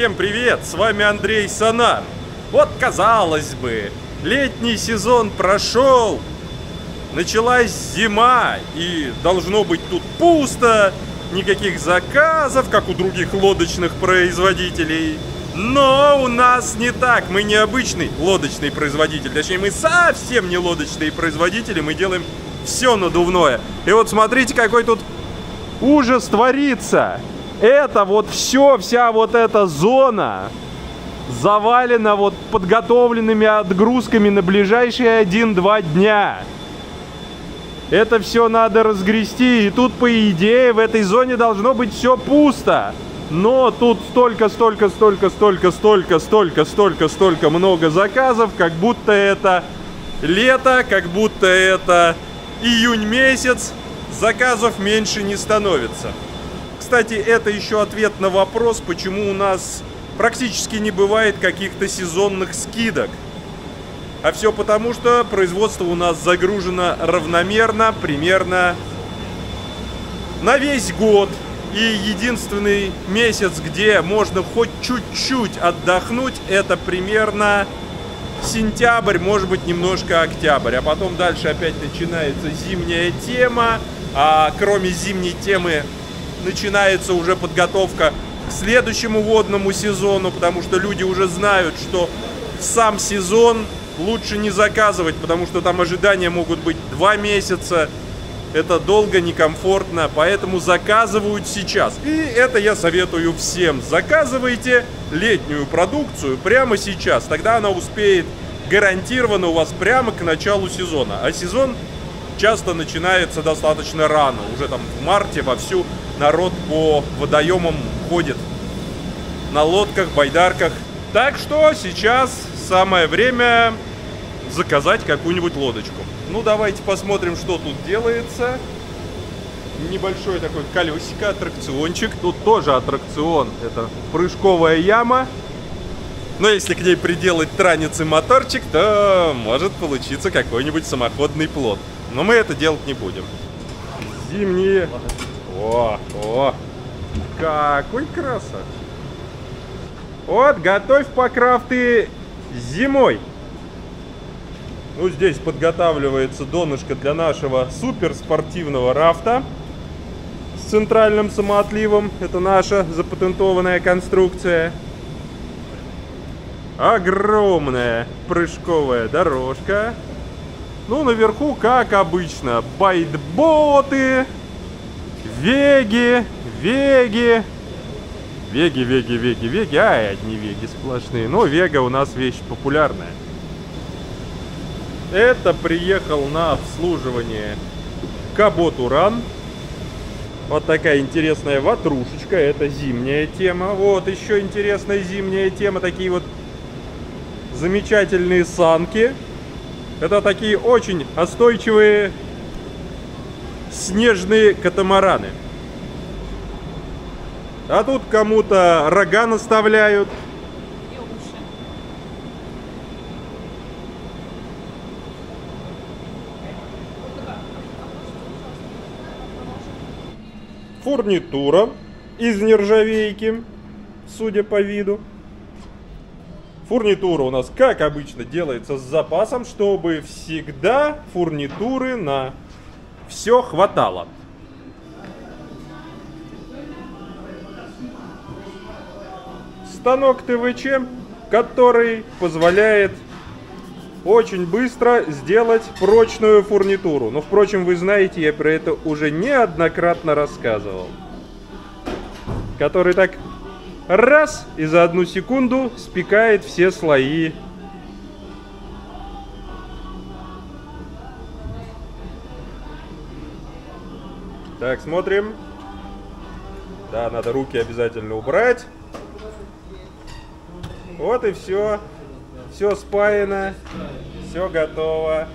Всем привет, с вами Андрей Санар. Вот, казалось бы, летний сезон прошел, началась зима, и должно быть тут пусто, никаких заказов, как у других лодочных производителей. Но у нас не так, мы не обычный лодочный производитель, точнее мы совсем не лодочные производители, мы делаем все надувное. И вот смотрите, какой тут ужас творится. Это вот все, вся вот эта зона завалена вот подготовленными отгрузками на ближайшие 1-2 дня. Это все надо разгрести, и тут, по идее, в этой зоне должно быть все пусто. Но тут столько много заказов, как будто это лето, как будто это июнь месяц, заказов меньше не становится. Кстати, это еще ответ на вопрос, почему у нас практически не бывает каких-то сезонных скидок. А все потому, что производство у нас загружено равномерно, примерно на весь год. И единственный месяц, где можно хоть чуть-чуть отдохнуть, это примерно сентябрь, может быть, немножко октябрь. А потом дальше опять начинается зимняя тема. А кроме зимней темы начинается уже подготовка к следующему водному сезону, потому что люди уже знают, что сам сезон лучше не заказывать, потому что там ожидания могут быть 2 месяца. Это долго, некомфортно, поэтому заказывают сейчас. И это я советую всем. Заказывайте летнюю продукцию прямо сейчас. Тогда она успеет гарантированно у вас прямо к началу сезона. А сезон часто начинается достаточно рано. Уже там в марте вовсю народ по водоемам ходит на лодках, байдарках. Так что сейчас самое время заказать какую-нибудь лодочку. Ну, давайте посмотрим, что тут делается. Небольшой такой колесико, аттракциончик. Тут тоже аттракцион. Это прыжковая яма. Но если к ней приделать транец и моторчик, то может получиться какой-нибудь самоходный плот. Но мы это делать не будем. Зимние. О, какой красавчик. Вот, готовь покрафты зимой. Ну, здесь подготавливается донышко для нашего суперспортивного рафта с центральным самоотливом. Это наша запатентованная конструкция. Огромная прыжковая дорожка. Ну, наверху, как обычно, байт-боты, веги. Ай, одни веги сплошные. Но вега у нас вещь популярная. Это приехал на обслуживание Кабот Уран. Вот такая интересная ватрушечка. Это зимняя тема. Вот еще интересная зимняя тема. Такие вот замечательные санки. Это такие очень остойчивые снежные катамараны. А тут кому-то рога наставляют. Фурнитура из нержавейки, судя по виду. Фурнитура у нас, как обычно, делается с запасом, чтобы всегда фурнитуры на все хватало. Станок ТВЧ, который позволяет очень быстро сделать прочную фурнитуру. Но, впрочем, вы знаете, я про это уже неоднократно рассказывал. Который так раз и за 1 секунду спекает все слои. Так, смотрим. Да, надо руки обязательно убрать. Вот и все. Все спаяно, все готово.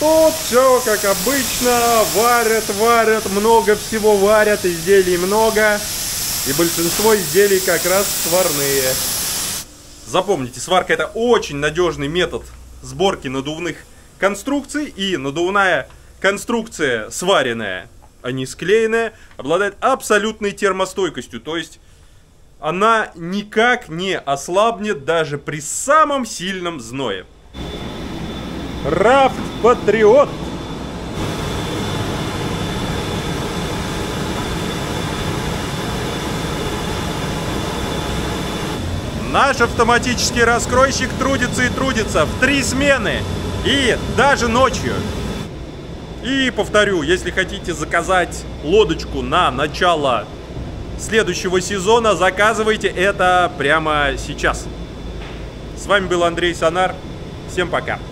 Тут все как обычно, варят, много всего варят, изделий много. И большинство изделий как раз сварные. Запомните, сварка — это очень надежный метод сборки надувных конструкций. И надувная конструкция сваренная а не склеенная, обладает абсолютной термостойкостью, то есть она никак не ослабнет даже при самом сильном зное. Рафт Патриот. Наш автоматический раскройщик трудится и трудится в 3 смены и даже ночью. И повторю, если хотите заказать лодочку на начало следующего сезона, заказывайте это прямо сейчас. С вами был Андрей Санар. Всем пока.